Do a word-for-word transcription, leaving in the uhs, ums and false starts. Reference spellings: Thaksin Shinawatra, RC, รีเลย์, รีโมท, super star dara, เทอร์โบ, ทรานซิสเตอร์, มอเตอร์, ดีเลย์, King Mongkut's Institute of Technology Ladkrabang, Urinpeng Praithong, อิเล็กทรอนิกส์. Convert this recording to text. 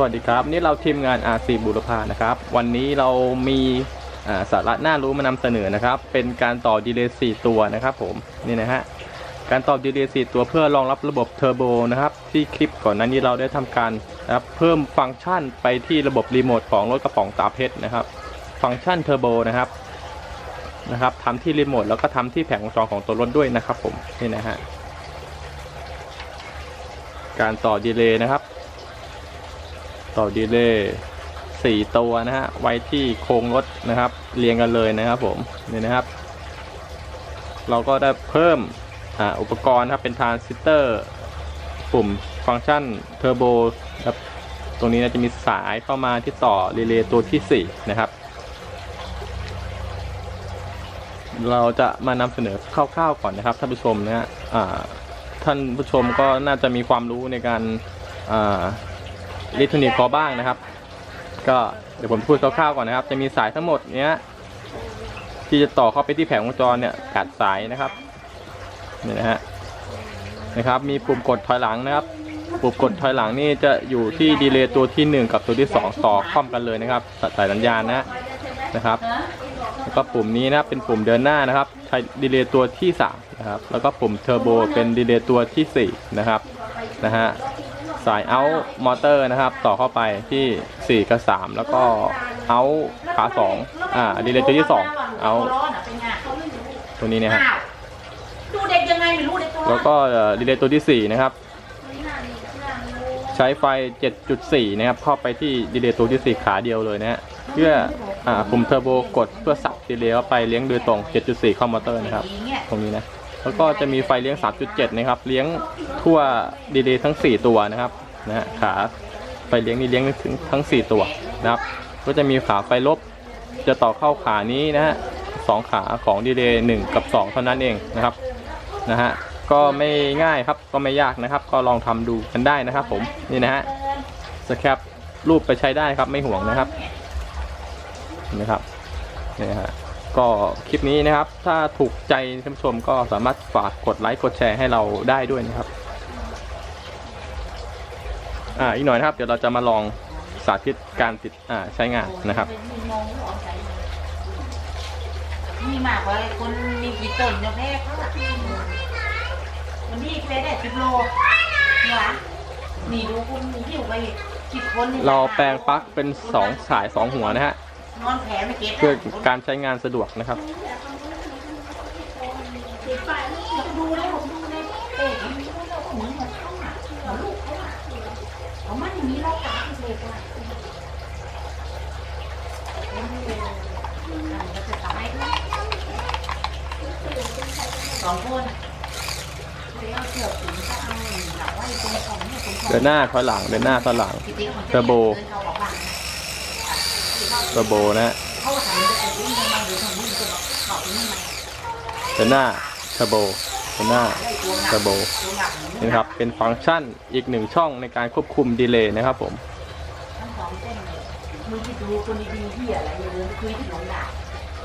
สวัสดีครับนี่เราทีมงาน อาร์ ซี บูรพานะครับวันนี้เรามีสาระน่ารู้มานำเสนอนะครับเป็นการต่อดีเลย์ สี่ ตัวนะครับผมนี่นะฮะการต่อดีเลย์ สี่ ตัวเพื่อรองรับระบบเทอร์โบนะครับที่คลิปก่อนนั้นนี้เราได้ทำการนะครับเพิ่มฟังก์ชันไปที่ระบบรีโมทของรถกระป๋องตาเพชรนะครับฟังก์ชันเทอร์โบนะครับนะครับทำที่รีโมทแล้วก็ทำที่แผงวงจรของตัวรถด้วยนะครับผมนี่นะฮะการต่อดีเลย์นะครับต่อดีเลย์สี่ตัวนะฮะไว้ที่โครงรถนะครับเรียงกันเลยนะครับผมนี่นะครับเราก็ได้เพิ่มอ่าอุปกรณ์ครับเป็นทรานซิสเตอร์ปุ่มฟังก์ชันเทอร์โบครับตรงนี้นะจะมีสายเข้ามาที่ต่อรีเลย์ตัวที่สี่นะครับเราจะมานำเสนอคร่าวๆก่อนนะครับท่านผู้ชมนะฮะอ่าท่านผู้ชมก็น่าจะมีความรู้ในการอ่าอิเล็กทรอนิกส์พอบ้างนะครับก็เดี๋ยวผมพูดคร่าวๆก่อนนะครับจะมีสายทั้งหมดเนี้ยที่จะต่อเข้าไปที่แผงวงจรเนี่ยกัดสายนะครับนี่นะฮะนะครับมีปุ่มกดถอยหลังนะครับปุ่มกดถอยหลังนี่จะอยู่ที่ดีเลย์ตัวที่หนึ่งกับตัวที่สองต่อค่อมกันเลยนะครับสายสัญญาณนะนะครับแล้วก็ปุ่มนี้นะเป็นปุ่มเดินหน้านะครับใช้ดีเลย์ตัวที่สามนะครับแล้วก็ปุ่มเทอร์โบเป็นดีเลย์ตัวที่สี่นะครับนะฮะสายเอาท์มอเตอร์นะครับต่อเข้าไปที่สี่กับสามแล้วก็เอาท์ขาสองอ่าดีเลย์ตัวที่สองเอาท์ตัวนี้เนี่ยครับแล้วก็ดีเลย์ตัวที่สี่นะครับใช้ไฟ เจ็ดจุดสี่ นะครับเข้าไปที่ดีเลย์ตัวที่สี่ขาเดียวเลยนะฮะเพื่ออ่าปุ่มเทอร์โบกดเพื่อสับดีเลย์เข้าไปเลี้ยงโดยตรง เจ็ดจุดสี่ เข้ามอเตอร์นะครับตรงนี้นะแล้วก็จะมีไฟเลี้ยง สามจุดเจ็ด นะครับเลี้ยงทั่วดีเลย์ทั้งสี่ตัวนะครับนะฮะขาไฟเลี้ยงนี่เลี้ยงถึงทั้งสี่ตัวนะครับก็จะมีขาไฟลบจะต่อเข้าขานี้นะฮะสองขาของดีเลย์หนึ่งกับสองเท่านั้นเองนะครับนะฮะก็ไม่ง่ายครับก็ไม่ยากนะครับก็ลองทำดูกันได้นะครับผมนี่นะฮะสแคปรูปไปใช้ได้ครับไม่ห่วงนะครับนะครับนี่ฮะก็คลิปนี้นะครับถ้าถูกใจท่านผู้ชมก็สามารถฝากกดไลค์กดแชร์ให้เราได้ด้วยนะครับอ่าอีกหน่อยนะครับเดี๋ยวเราจะมาลองสาธิตการติดอ่าใช้งานนะครับมีมากว่าคนมีกี่ต้นเนาะแม่วันนี้เฟสได้สิบโลนี่วะนี่ดูคุณที่อยู่ไปสิบคนเราแปลงปลั๊กเป็นสองสายสองหัวนะฮะเพื่อการใช้งานสะดวกนะครับสองคนเดินหน้าถอยหลังเดินหน้าถอยหลังเทอร์โบเทอร์โบนะเดินหน้าเทอร์โบเดินหน้าเทอร์โบนะครับเป็นฟังก์ชันอีกหนึ่งช่องในการควบคุมดีเลย์นะครับผม